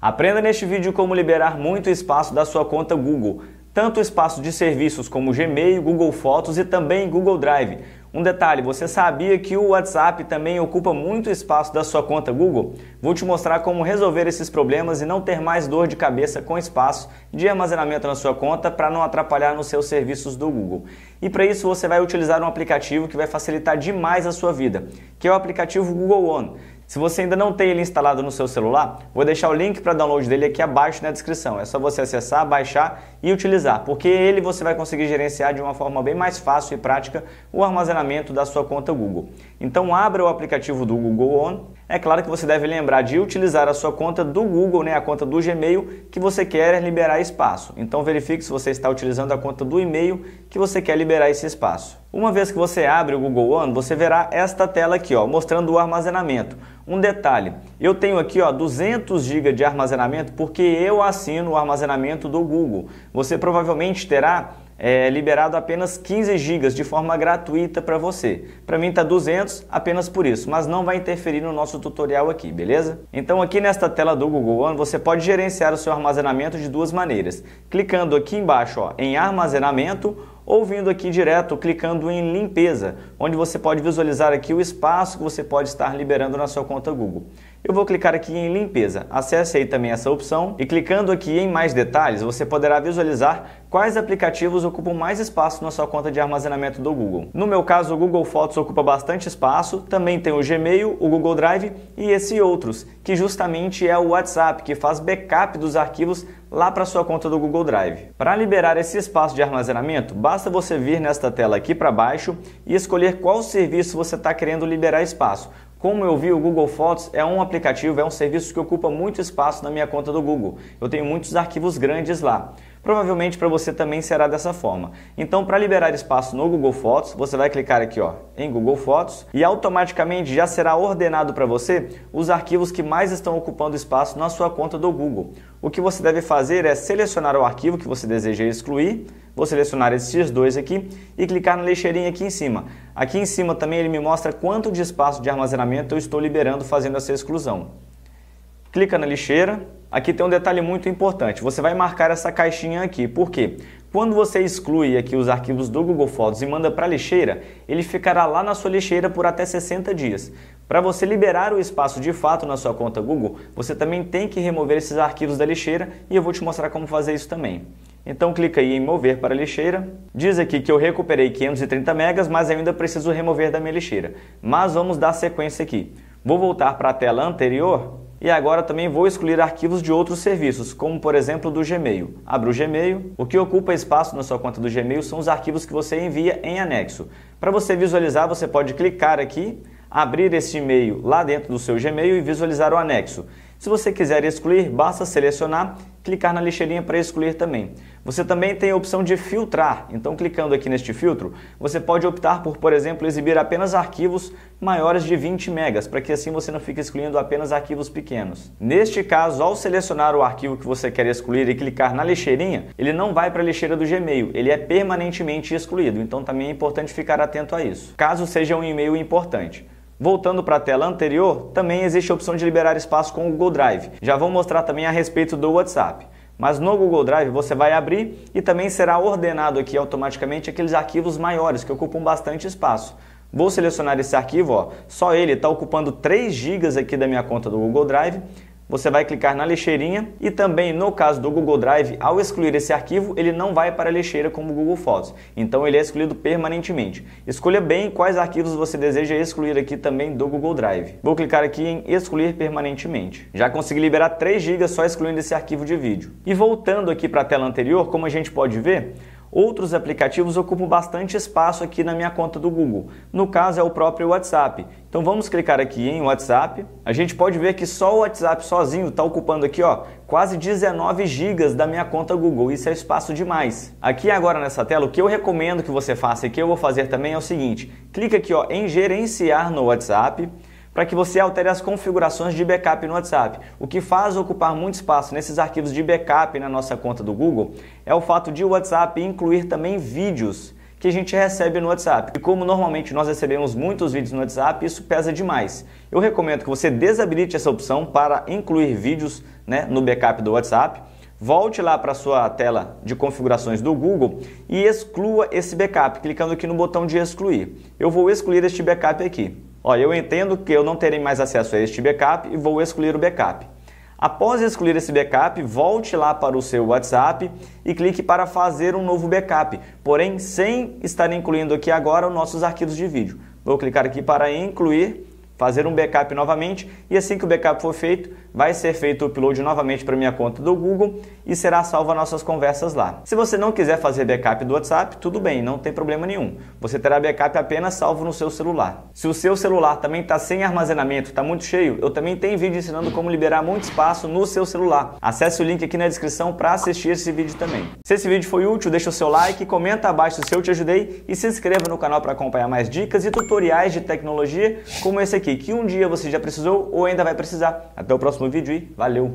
Aprenda neste vídeo como liberar muito espaço da sua conta Google, tanto espaço de serviços como Gmail, Google Fotos e também Google Drive. Um detalhe, você sabia que o WhatsApp também ocupa muito espaço da sua conta Google? Vou te mostrar como resolver esses problemas e não ter mais dor de cabeça com espaço de armazenamento na sua conta para não atrapalhar nos seus serviços do Google. E para isso você vai utilizar um aplicativo que vai facilitar demais a sua vida, que é o aplicativo Google One. Se você ainda não tem ele instalado no seu celular, vou deixar o link para download dele aqui abaixo na descrição. É só você acessar, baixar e utilizar, porque ele você vai conseguir gerenciar de uma forma bem mais fácil e prática o armazenamento da sua conta Google. Então abra o aplicativo do Google One. É claro que você deve lembrar de utilizar a sua conta do Google, né, a conta do Gmail, que você quer liberar espaço. Então verifique se você está utilizando a conta do e-mail que você quer liberar esse espaço. Uma vez que você abre o Google One, você verá esta tela aqui, ó, mostrando o armazenamento. Um detalhe, eu tenho aqui, ó, 200 GB de armazenamento porque eu assino o armazenamento do Google. Você provavelmente terá liberado apenas 15 GB de forma gratuita para você. Para mim está 200 apenas por isso, mas não vai interferir no nosso tutorial aqui, beleza? Então aqui nesta tela do Google One você pode gerenciar o seu armazenamento de duas maneiras. Clicando aqui embaixo, ó, em armazenamento, ou vindo aqui direto, clicando em limpeza, onde você pode visualizar aqui o espaço que você pode estar liberando na sua conta Google. Eu vou clicar aqui em limpeza, acesse aí também essa opção e clicando aqui em mais detalhes, você poderá visualizar quais aplicativos ocupam mais espaço na sua conta de armazenamento do Google. No meu caso, o Google Fotos ocupa bastante espaço, também tem o Gmail, o Google Drive e esse outros, que justamente é o WhatsApp, que faz backup dos arquivos lá para sua conta do Google Drive. Para liberar esse espaço de armazenamento, basta você vir nesta tela aqui para baixo e escolher qual serviço você está querendo liberar espaço. Como eu vi, o Google Fotos é um aplicativo, é um serviço que ocupa muito espaço na minha conta do Google. Eu tenho muitos arquivos grandes lá. Provavelmente para você também será dessa forma. Então, para liberar espaço no Google Fotos, você vai clicar aqui, ó, em Google Fotos e automaticamente já será ordenado para você os arquivos que mais estão ocupando espaço na sua conta do Google. O que você deve fazer é selecionar o arquivo que você deseja excluir, vou selecionar esses dois aqui e clicar na lixeirinha aqui em cima. Aqui em cima também ele me mostra quanto de espaço de armazenamento eu estou liberando fazendo essa exclusão. Clica na lixeira. Aqui tem um detalhe muito importante, você vai marcar essa caixinha aqui, por quê? Quando você exclui aqui os arquivos do Google Fotos e manda para a lixeira, ele ficará lá na sua lixeira por até 60 dias. Para você liberar o espaço de fato na sua conta Google, você também tem que remover esses arquivos da lixeira e eu vou te mostrar como fazer isso também. Então clica aí em mover para a lixeira, diz aqui que eu recuperei 530 megas, mas ainda preciso remover da minha lixeira. Mas vamos dar sequência aqui, vou voltar para a tela anterior. E agora também vou excluir arquivos de outros serviços, como por exemplo do Gmail. Abra o Gmail. O que ocupa espaço na sua conta do Gmail são os arquivos que você envia em anexo. Para você visualizar, você pode clicar aqui, abrir esse e-mail lá dentro do seu Gmail e visualizar o anexo. Se você quiser excluir, basta selecionar, clicar na lixeirinha para excluir também. Você também tem a opção de filtrar, então clicando aqui neste filtro, você pode optar por exemplo, exibir apenas arquivos maiores de 20 megas, para que assim você não fique excluindo apenas arquivos pequenos. Neste caso, ao selecionar o arquivo que você quer excluir e clicar na lixeirinha, ele não vai para a lixeira do Gmail, ele é permanentemente excluído, então também é importante ficar atento a isso, caso seja um e-mail importante. Voltando para a tela anterior, também existe a opção de liberar espaço com o Google Drive. Já vou mostrar também a respeito do WhatsApp. Mas no Google Drive você vai abrir e também será ordenado aqui automaticamente aqueles arquivos maiores que ocupam bastante espaço. Vou selecionar esse arquivo, ó, só ele está ocupando 3 GB aqui da minha conta do Google Drive. Você vai clicar na lixeirinha e também no caso do Google Drive, ao excluir esse arquivo, ele não vai para a lixeira como o Google Fotos, então ele é excluído permanentemente. Escolha bem quais arquivos você deseja excluir aqui também do Google Drive. Vou clicar aqui em excluir permanentemente. Já consegui liberar 3 GB só excluindo esse arquivo de vídeo. E voltando aqui para a tela anterior, como a gente pode ver, outros aplicativos ocupam bastante espaço aqui na minha conta do Google. No caso é o próprio WhatsApp. Então vamos clicar aqui em WhatsApp. A gente pode ver que só o WhatsApp sozinho está ocupando aqui, ó, quase 19 GB da minha conta Google. Isso é espaço demais. Aqui agora nessa tela, o que eu recomendo que você faça e que eu vou fazer também é o seguinte. Clica aqui, ó, em gerenciar no WhatsApp, para que você altere as configurações de backup no WhatsApp. O que faz ocupar muito espaço nesses arquivos de backup na nossa conta do Google é o fato de o WhatsApp incluir também vídeos que a gente recebe no WhatsApp. E como normalmente nós recebemos muitos vídeos no WhatsApp, isso pesa demais. Eu recomendo que você desabilite essa opção para incluir vídeos, né, no backup do WhatsApp. Volte lá para a sua tela de configurações do Google e exclua esse backup, clicando aqui no botão de excluir. Eu vou excluir este backup aqui. Olha, eu entendo que eu não terei mais acesso a este backup e vou excluir o backup. Após excluir esse backup, volte lá para o seu WhatsApp e clique para fazer um novo backup, porém sem estar incluindo aqui agora os nossos arquivos de vídeo. Vou clicar aqui para incluir, fazer um backup novamente, e assim que o backup for feito, vai ser feito o upload novamente para minha conta do Google e será salva nossas conversas lá. Se você não quiser fazer backup do WhatsApp, tudo bem, não tem problema nenhum. Você terá backup apenas salvo no seu celular. Se o seu celular também está sem armazenamento, está muito cheio, eu também tenho vídeo ensinando como liberar muito espaço no seu celular. Acesse o link aqui na descrição para assistir esse vídeo também. Se esse vídeo foi útil, deixa o seu like, comenta abaixo se eu te ajudei e se inscreva no canal para acompanhar mais dicas e tutoriais de tecnologia como esse aqui, que um dia você já precisou ou ainda vai precisar. Até o próximo vídeo e valeu!